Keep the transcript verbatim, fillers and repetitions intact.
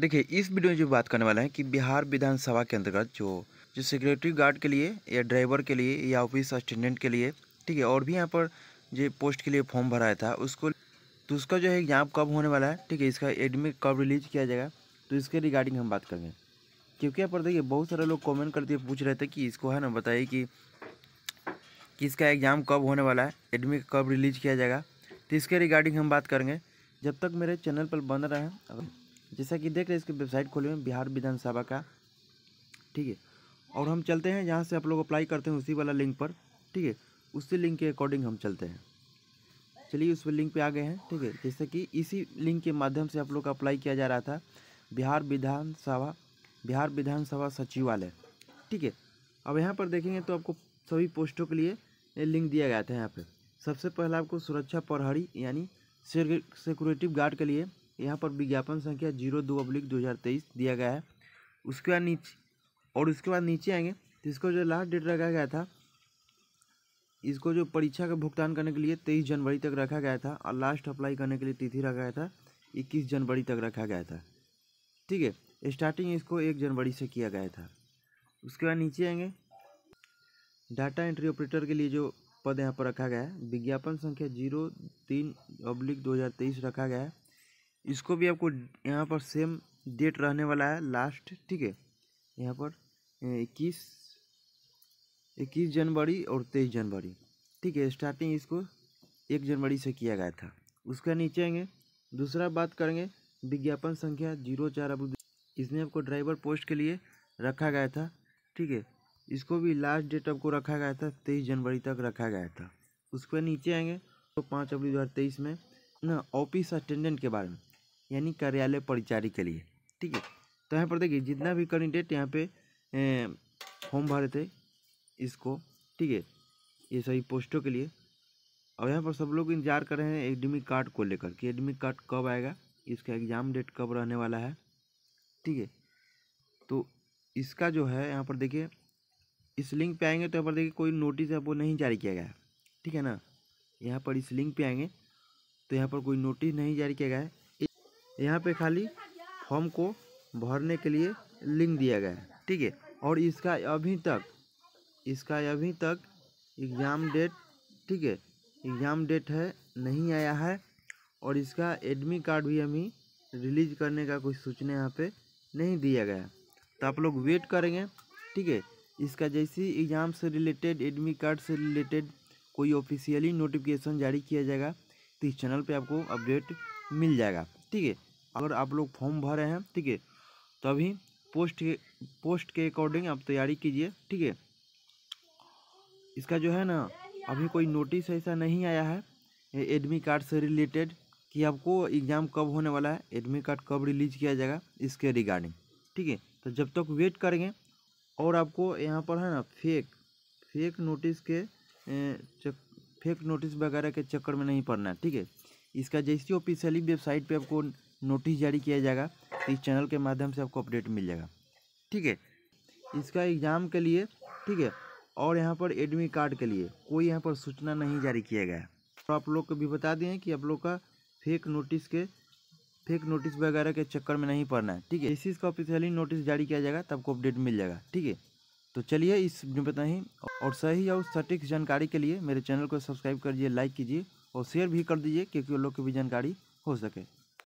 देखिए इस वीडियो में जो बात करने वाला है कि बिहार विधानसभा के अंतर्गत जो जो सिक्योरिटी गार्ड के लिए या ड्राइवर के लिए या ऑफिस असिस्टेंट के लिए, ठीक है, और भी यहाँ पर जो पोस्ट के लिए फॉर्म भराया था उसको, तो उसका जो है एग्जाम कब होने वाला है, ठीक है, इसका एडमिट कब रिलीज किया जाएगा, तो इसके रिगार्डिंग हम बात करेंगे। क्योंकि यहाँ पर देखिए बहुत सारे लोग कमेंट करते हुए पूछ रहे थे कि इसको है ना बताइए कि, कि इसका एग्ज़ाम कब होने वाला है, एडमिट कब रिलीज किया जाएगा, तो इसके रिगार्डिंग हम बात करेंगे। जब तक मेरे चैनल पर बन रहे हैं, जैसा कि देख रहे हैं इसकी वेबसाइट खोले हुए बिहार विधानसभा का, ठीक है, और हम चलते हैं जहाँ से आप लोग अप्लाई करते हैं उसी वाला लिंक पर, ठीक है, उसी लिंक के अकॉर्डिंग हम चलते हैं। चलिए उस लिंक पे आ गए हैं, ठीक है, जैसे कि इसी लिंक के माध्यम से आप लोग का अप्लाई किया जा रहा था बिहार विधानसभा बिहार विधानसभा सचिवालय, ठीक है। अब यहाँ पर देखेंगे तो आपको सभी पोस्टों के लिए लिंक दिया गया था। यहाँ पे सबसे पहला आपको सुरक्षा प्रहरी यानी सिक्योरिटी गार्ड के लिए यहाँ पर विज्ञापन संख्या जीरो दो अब्लिक दो हज़ार तेईस दिया गया है। उसके बाद नीचे और उसके बाद नीचे आएंगे तो इसको जो लास्ट डेट रखा गया था, इसको जो परीक्षा का भुगतान करने के लिए तेईस जनवरी तक रखा गया था, और लास्ट अप्लाई करने के लिए तिथि रखा गया था इक्कीस जनवरी तक रखा गया था, ठीक है। स्टार्टिंग इसको एक जनवरी से किया गया था। उसके बाद नीचे आएंगे डाटा एंट्री ऑपरेटर के लिए जो पद यहाँ पर रखा गया है विज्ञापन संख्या जीरो तीन अब्लिक दो हज़ार तेईस रखा गया है। इसको भी आपको यहाँ पर सेम डेट रहने वाला है लास्ट, ठीक है, यहाँ पर इक्कीस इक्कीस जनवरी और तेईस जनवरी, ठीक है। स्टार्टिंग इसको एक जनवरी से किया गया था। उसका नीचे आएंगे, दूसरा बात करेंगे विज्ञापन संख्या जीरो चार अब, इसमें आपको ड्राइवर पोस्ट के लिए रखा गया था, ठीक है, इसको भी लास्ट डेट आपको रखा गया था तेईस जनवरी तक रखा गया था। उसके नीचे आएंगे तो पाँच अप्रैल दो हज़ार तेईस में ना ऑफिस अटेंडेंट के बारे में यानी कार्यालय परिचारी के लिए, ठीक है। तो यहाँ पर देखिए जितना भी कैंडिडेट यहाँ पे फॉर्म भरे थे इसको, ठीक है, ये सभी पोस्टों के लिए, और यहाँ पर सब लोग इंतजार कर रहे हैं एडमिट कार्ड को लेकर कि एडमिट कार्ड कब आएगा, इसका एग्ज़ाम डेट कब रहने वाला है, ठीक है। तो इसका जो है यहाँ पर देखिए इस लिंक पे आएंगे तो यहाँ पर देखिए कोई नोटिस आपको नहीं जारी किया गया है, ठीक है ना। यहाँ पर इस लिंक पर आएंगे तो यहाँ पर कोई नोटिस नहीं जारी किया गया है, यहाँ पर खाली फॉर्म को भरने के लिए लिंक दिया गया है, ठीक है। और इसका अभी तक इसका अभी तक एग्ज़ाम डेट, ठीक है, एग्ज़ाम डेट है नहीं आया है, और इसका एडमिट कार्ड भी अभी रिलीज करने का कोई सूचना यहाँ पे नहीं दिया गया है। तो आप लोग वेट करेंगे, ठीक है। इसका जैसी एग्ज़ाम से रिलेटेड एडमिट कार्ड से रिलेटेड कोई ऑफिशियली नोटिफिकेशन जारी किया जाएगा तो इस चैनल पे आपको अपडेट मिल जाएगा, ठीक है। अगर आप लोग फॉर्म भरे हैं, ठीक है, तो अभी पोस्ट के पोस्ट के अकॉर्डिंग आप तैयारी कीजिए, ठीक है। इसका जो है ना अभी कोई नोटिस ऐसा नहीं आया है एडमिट कार्ड से रिलेटेड कि आपको एग्ज़ाम कब होने वाला है, एडमिट कार्ड कब रिलीज किया जाएगा, इसके रिगार्डिंग, ठीक है। तो जब तक वेट करेंगे और आपको यहाँ पर है ना फेक फेक नोटिस के चक, फेक नोटिस वगैरह के चक्कर में नहीं पड़ना, ठीक है। इसका जैसी ऑफिशियली वेबसाइट पर आपको नोटिस जारी किया जाएगा तो इस चैनल के माध्यम से आपको अपडेट मिल जाएगा, ठीक है। इसका एग्ज़ाम के लिए, ठीक है, और यहाँ पर एडमिट कार्ड के लिए कोई यहाँ पर सूचना नहीं जारी किया गया है। तो आप लोग को भी बता दें कि आप लोग का फेक नोटिस के फेक नोटिस वगैरह के चक्कर में नहीं पड़ना है, ठीक है। इसी इसका ऑफिशियली नोटिस जारी किया जाएगा तब आपको अपडेट मिल जाएगा, ठीक है। तो चलिए इस बताइए और सही और सटीक जानकारी के लिए मेरे चैनल को सब्सक्राइब करिए, लाइक कीजिए और शेयर भी कर दीजिए क्योंकि उन लोग की भी जानकारी हो सके।